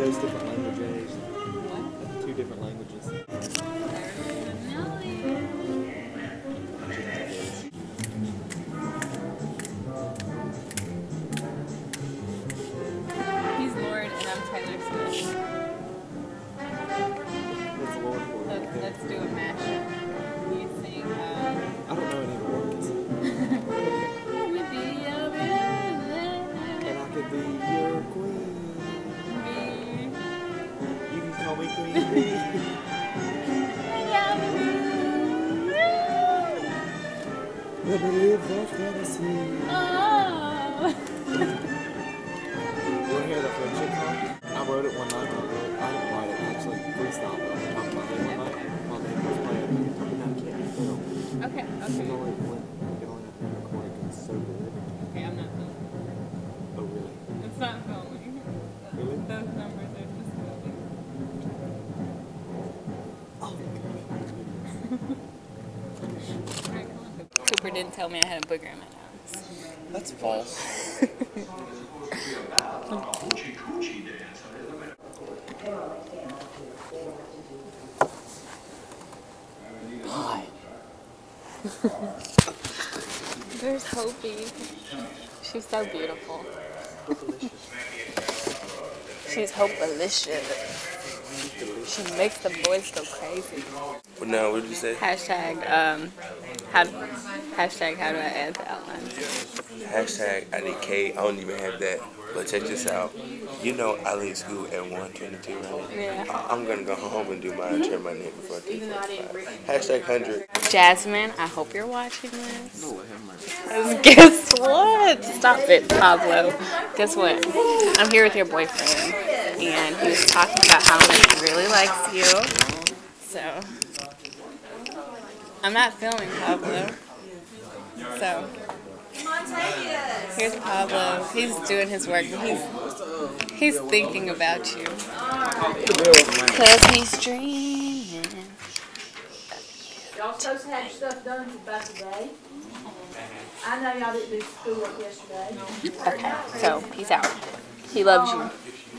those different languages. What? Two different languages. Never live that fantasy. Oh! You want to hear the friendship song? I wrote it one night. I didn't write it, actually. Freestyle. I talked about it one night. My name was playing. Okay, okay. You only have to record it because it's so good. Okay, I'm not filming. Oh, really? It's not filming. Really? Those numbers are just filming. Oh, my gosh. Cooper didn't tell me I had a booger in my nose. That's false. Hi. There's Hopi. She's so beautiful. She's Hopalicious. She makes the boys go crazy. Well, now, what did you say? Hashtag how do I add the outline? Hashtag I did K. I don't even have that. But check this out. You know I leave school at 1:22, right? Yeah. I'm going to go home and do my turn my name before I do Hashtag 100. Jasmine, I hope you're watching this. No, guess what? Stop it, Pablo. Guess what? I'm here with your boyfriend. And he was talking about how he really likes you. So, I'm not filming Pablo. So, here's Pablo. He's doing his work. He's thinking about you. 'Cause he's dreaming. Y'all supposed to have stuff done by today. I know y'all didn't do schoolwork yesterday. Okay, so peace out. He loves